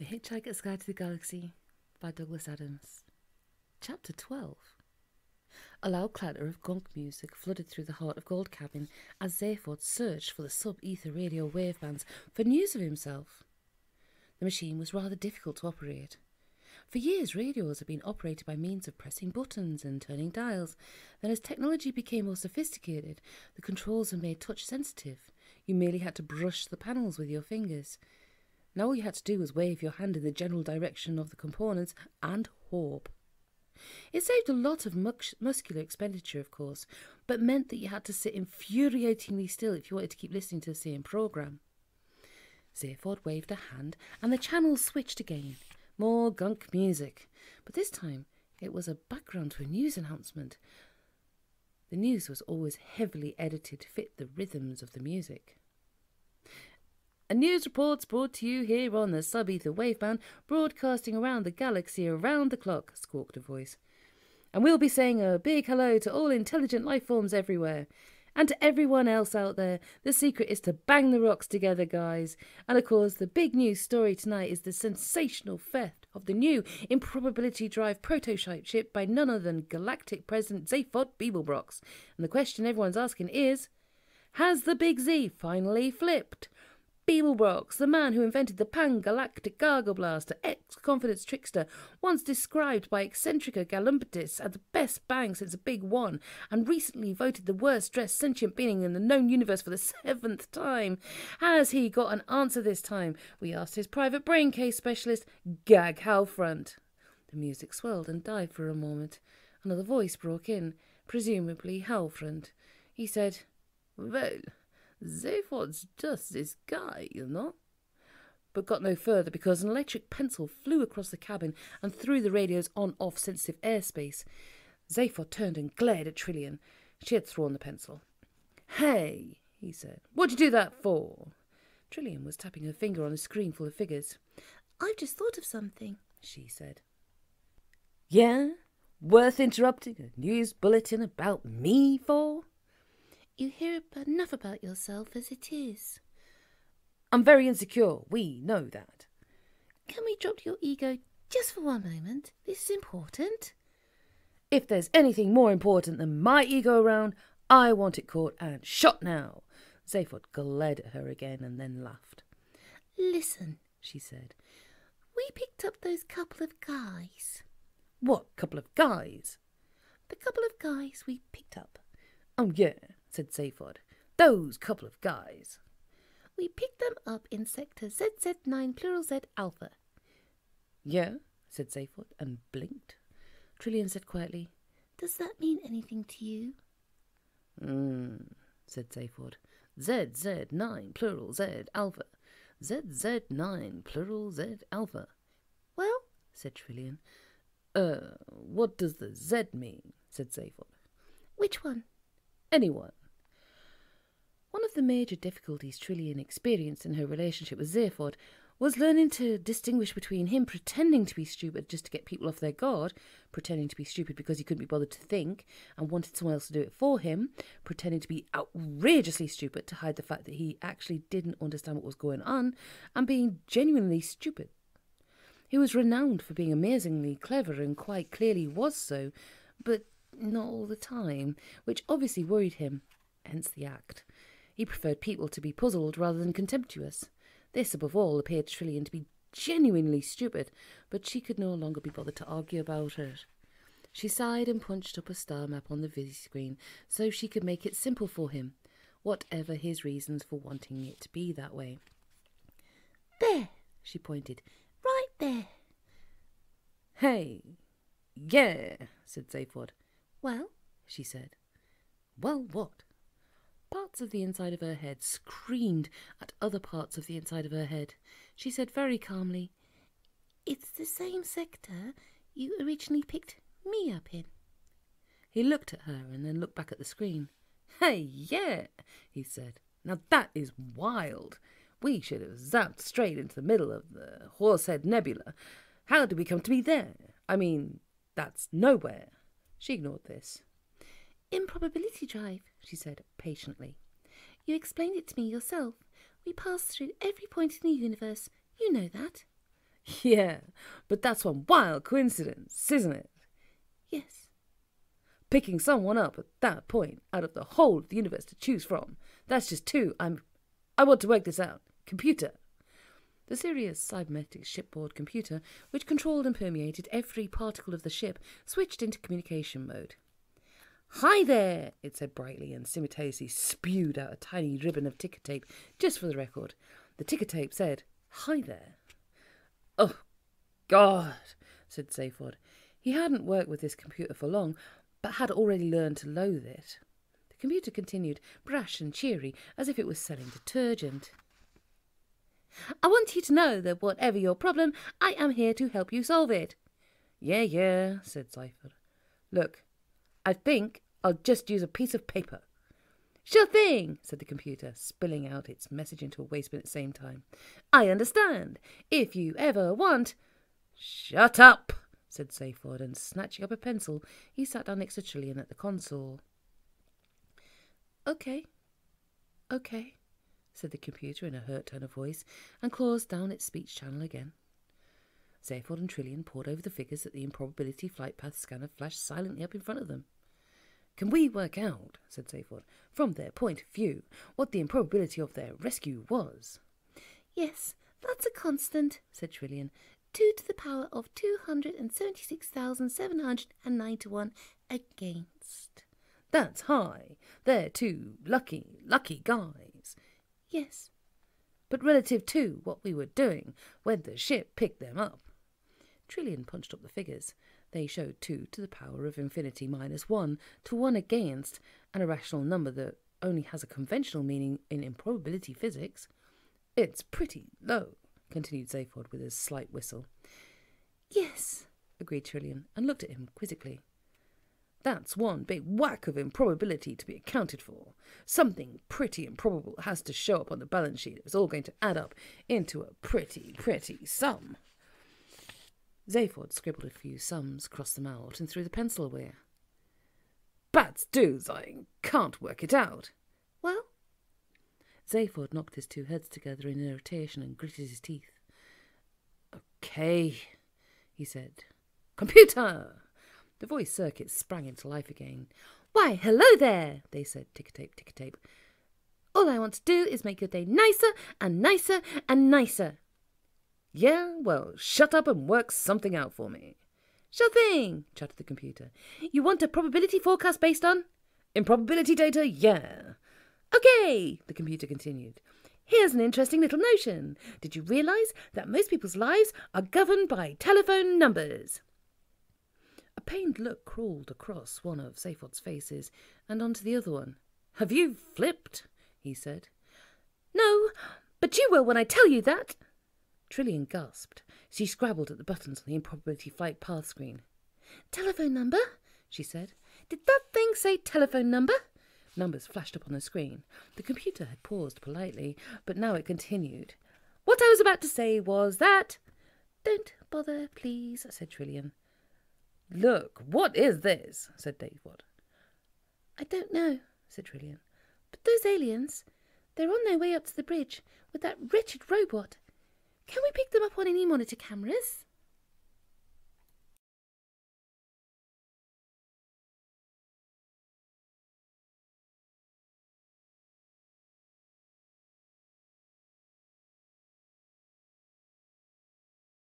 The Hitch Hikers Guide to the Galaxy by Douglas Adams. Chapter 12. A loud clatter of gonk music flooded through the heart of Gold Cabin as Zaphod searched for the sub-ether radio wavebands for news of himself. The machine was rather difficult to operate. For years, radios had been operated by means of pressing buttons and turning dials. Then as technology became more sophisticated, the controls were made touch-sensitive. You merely had to brush the panels with your fingers. Now all you had to do was wave your hand in the general direction of the components and hope. It saved a lot of muscular expenditure, of course, but meant that you had to sit infuriatingly still if you wanted to keep listening to the same programme. Zaphod waved a hand and the channel switched again. More gunk music, but this time it was a background to a news announcement. The news was always heavily edited to fit the rhythms of the music. A news report's brought to you here on the sub-ether waveband, broadcasting around the galaxy around the clock, squawked a voice. And we'll be saying a big hello to all intelligent life forms everywhere. And to everyone else out there, the secret is to bang the rocks together, guys. And of course, the big news story tonight is the sensational theft of the new Improbability Drive prototype ship by none other than Galactic President Zaphod Beeblebrox. And the question everyone's asking is, has the Big Z finally flipped? Beeblebrox, the man who invented the pan-galactic gargle blaster, ex-confidence trickster, once described by Eccentrica Gallumpetis as the best bang since a big one, and recently voted the worst-dressed sentient being in the known universe for the 7th time. Has he got an answer this time? We asked his private brain case specialist, Gag Halfrunt. The music swelled and died for a moment. Another voice broke in, presumably Halfrunt. He said, "Well, Zaphod's just this guy, you know." But got no further because an electric pencil flew across the cabin and threw the radio's on-off sensitive airspace. Zaphod turned and glared at Trillian. She had thrown the pencil. "Hey," he said, "what'd you do that for?" Trillian was tapping her finger on a screen full of figures. "I've just thought of something," she said. "Yeah? Worth interrupting a news bulletin about me for?" "You hear enough about yourself as it is." "I'm very insecure, we know that." "Can we drop your ego just for one moment? This is important." "If there's anything more important than my ego around, I want it caught and shot now." Zaphod glared at her again and then laughed. "Listen," she said, "we picked up those couple of guys." "What couple of guys?" "The couple of guys we picked up." "Oh, yeah," said Zaphod. "Those couple of guys." "We picked them up in Sector ZZ9 plural Z alpha." "Yeah," said Zaphod, and blinked. Trillian said quietly, "Does that mean anything to you?" Said Zaphod. ZZ9 plural Z alpha. ZZ9 plural Z alpha." "Well," said Trillian. What does the Z mean?" said Zaphod. "Which one?" "Anyone." One of the major difficulties Trillian experienced in her relationship with Zaphod was learning to distinguish between him pretending to be stupid just to get people off their guard, pretending to be stupid because he couldn't be bothered to think and wanted someone else to do it for him, pretending to be outrageously stupid to hide the fact that he actually didn't understand what was going on, and being genuinely stupid. He was renowned for being amazingly clever and quite clearly was so, but not all the time, which obviously worried him, hence the act. He preferred people to be puzzled rather than contemptuous. This, above all, appeared to Trillian to be genuinely stupid, but she could no longer be bothered to argue about it. She sighed and punched up a star map on the visi-screen so she could make it simple for him, whatever his reasons for wanting it to be that way. "There," she pointed, "right there." "Hey, yeah," said Zaphod. "Well?" she said. "Well, what?" Parts of the inside of her head screamed at other parts of the inside of her head. She said very calmly, "It's the same sector you originally picked me up in." He looked at her and then looked back at the screen. "Hey, yeah," he said. "Now that is wild. We should have zapped straight into the middle of the Horsehead Nebula. How did we come to be there? I mean, that's nowhere." She ignored this. "Improbability drive," she said patiently. "You explained it to me yourself. We pass through every point in the universe. You know that." Yeah, but that's one wild coincidence, isn't it? Yes. Picking someone up at that point out of the whole of the universe to choose from. That's just too. I want to work this out. Computer. The Sirius cybernetic shipboard computer, which controlled and permeated every particle of the ship, switched into communication mode. "Hi there," it said brightly, and simultaneously spewed out a tiny ribbon of ticker tape, just for the record. The ticker tape said, "Hi there." "Oh, God," said Zaphod. He hadn't worked with this computer for long, but had already learned to loathe it. The computer continued, brash and cheery, as if it was selling detergent. "I want you to know that whatever your problem, I am here to help you solve it." "Yeah, yeah," said Zaphod. "Look, I think I'll just use a piece of paper." "Sure thing," said the computer, spilling out its message into a waste bin at the same time. "I understand. If you ever want..." "Shut up," said Zaphod, and snatching up a pencil, he sat down next to Trillian at the console. "Okay, okay," said the computer in a hurt tone of voice, and claws down its speech channel again. Zaphod and Trillian pored over the figures that the improbability flight path scanner flashed silently up in front of them. "Can we work out," said Zaphod, "from their point of view, what the improbability of their rescue was?" "Yes, that's a constant," said Trillian. 2 to the power of 276,709 to 1 against." "That's high. They're two lucky guys." "Yes." "But relative to what we were doing when the ship picked them up." Trillian punched up the figures. They showed 2 to the power of infinity minus 1 to 1 against, an irrational number that only has a conventional meaning in improbability physics. "It's pretty low," continued Zaphod with a slight whistle. "Yes," agreed Trillian, and looked at him quizzically. "That's one big whack of improbability to be accounted for. Something pretty improbable has to show up on the balance sheet. It's all going to add up into a pretty sum." Zaphod scribbled a few sums, crossed them out, and threw the pencil away. "Bats doos, I can't work it out." "Well?" Zaphod knocked his two heads together in irritation and gritted his teeth. "Okay," he said. "Computer!" The voice circuits sprang into life again. "Why, hello there," they said, ticker-tape, ticker-tape. "All I want to do is make your day nicer and nicer and nicer." "Yeah, well, shut up and work something out for me." "Sure thing," chattered the computer. "You want a probability forecast based on?" "Improbability data, yeah." "Okay," the computer continued. "Here's an interesting little notion. Did you realise that most people's lives are governed by telephone numbers?" A pained look crawled across one of Zaphod's faces and onto the other one. "Have you flipped?" he said. "No, but you will when I tell you that." Trillian gasped. She scrabbled at the buttons on the improbability flight path screen. "Telephone number?" she said. "Did that thing say telephone number?" Numbers flashed up on the screen. The computer had paused politely, but now it continued. "What I was about to say was that..." "Don't bother, please," said Trillian. "Look, what is this?" said Dave Watt. "I don't know," said Trillian. "But those aliens, they're on their way up to the bridge with that wretched robot. Can we pick them up on any monitor cameras?"